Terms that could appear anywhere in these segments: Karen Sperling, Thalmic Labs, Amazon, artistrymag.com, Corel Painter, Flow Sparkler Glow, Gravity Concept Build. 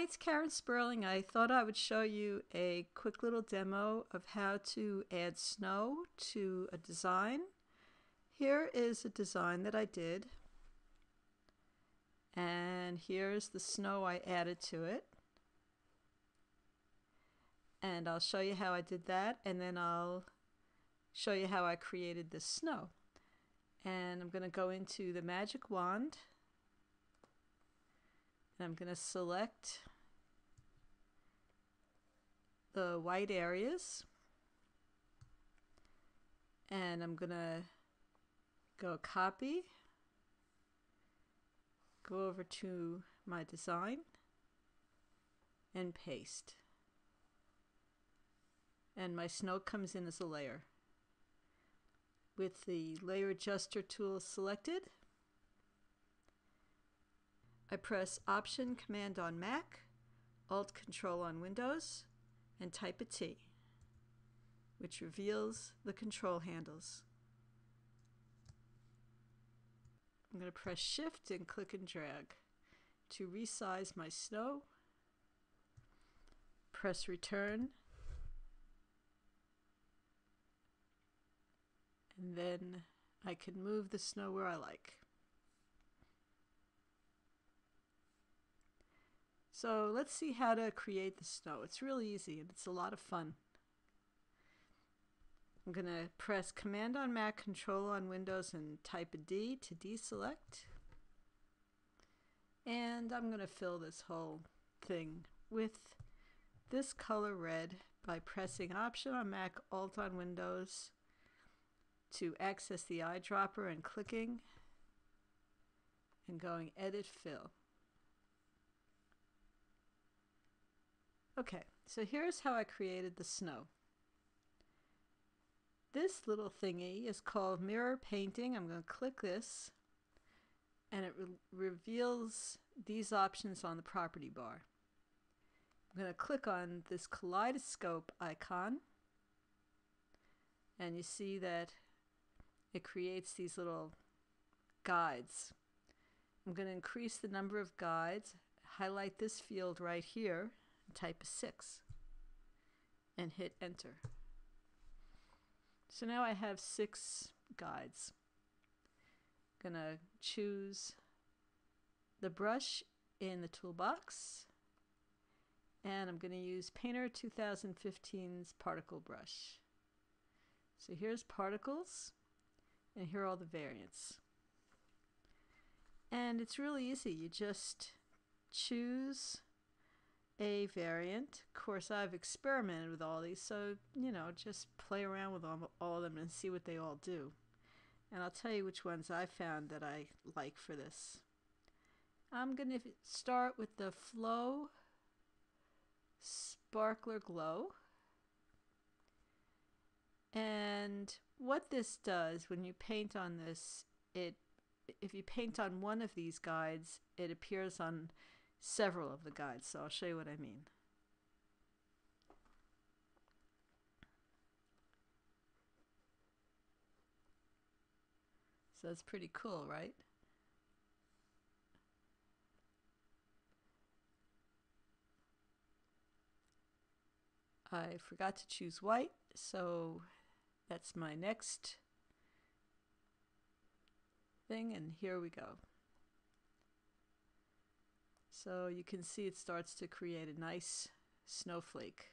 Hi, it's Karen Sperling. I thought I would show you a quick little demo of how to add snow to a design. Here is a design that I did, and here's the snow I added to it. And I'll show you how I did that, and then I'll show you how I created this snow. And I'm going to go into the magic wand. I'm going to select the white areas, and I'm going to go copy, go over to my design, and paste. And my snow comes in as a layer. With the layer adjuster tool selected, I press Option Command on Mac, Alt Control on Windows, and type a T, which reveals the control handles. I'm going to press Shift and click and drag to resize my snow. Press Return, and then I can move the snow where I like. So let's see how to create the snow. It's really easy and it's a lot of fun. I'm going to press Command on Mac, Control on Windows, and type a D to deselect. And I'm going to fill this whole thing with this color red by pressing Option on Mac, Alt on Windows to access the eyedropper and clicking and going Edit Fill. Okay, so here's how I created the snow. This little thingy is called mirror painting. I'm going to click this, and it reveals these options on the property bar. I'm going to click on this kaleidoscope icon, and you see that it creates these little guides. I'm going to increase the number of guides, highlight this field right here, type a 6 and hit enter. So now I have 6 guides. I'm gonna choose the brush in the toolbox, and I'm gonna use Painter 2015's particle brush. So here's particles, and here are all the variants. And it's really easy. You just choose a variant. Of course, I've experimented with all these, so you know, just play around with all of them and see what they all do. And I'll tell you which ones I found that I like for this. I'm going to start with the Flow Sparkler Glow. And what this does when you paint on this, if you paint on one of these guides, it appears on several of the guides, so I'll show you what I mean. So it's pretty cool, right? I forgot to choose white, so that's my next thing, and here we go. So you can see it starts to create a nice snowflake.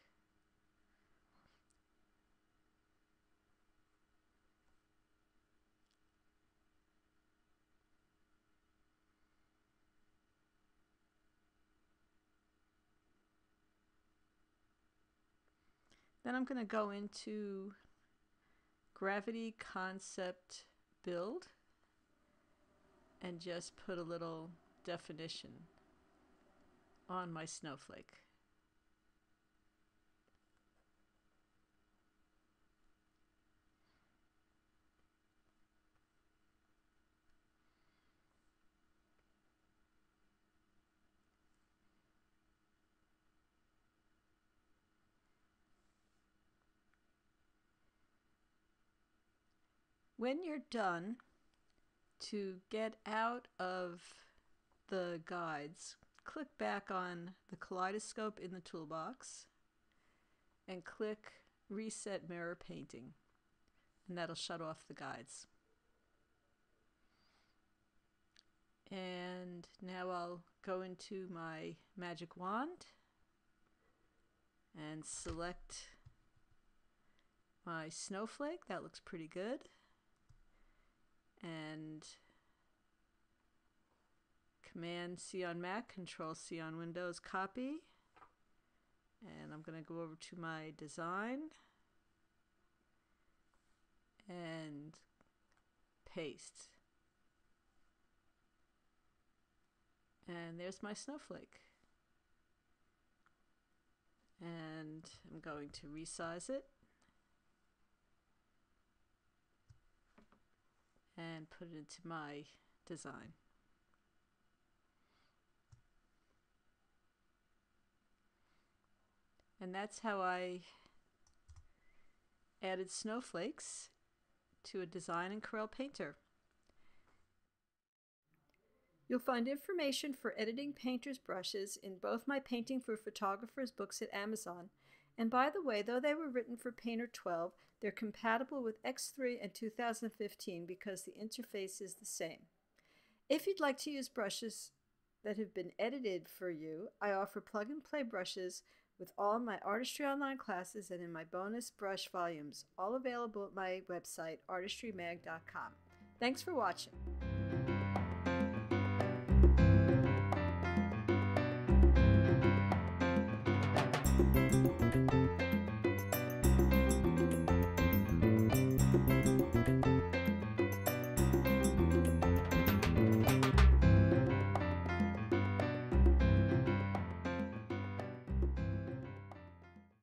Then I'm going to go into Gravity Concept Build and just put a little definition on my snowflake. When you're done, to get out of the guides, click back on the kaleidoscope in the toolbox and click Reset Mirror Painting, and that'll shut off the guides. And now I'll go into my magic wand and select my snowflake. That looks pretty good. And Command C on Mac, Control C on Windows, copy. And I'm going to go over to my design and paste. And there's my snowflake. And I'm going to resize it and put it into my design. And that's how I added snowflakes to a design in Corel Painter. You'll find information for editing painters' brushes in both my Painting for Photographers books at Amazon. And by the way, though they were written for Painter 12, they're compatible with X3 and 2015 because the interface is the same. If you'd like to use brushes that have been edited for you, I offer plug-and-play brushes with all my Artistry Online classes and in my bonus brush volumes, all available at my website, artistrymag.com. Thanks for watching.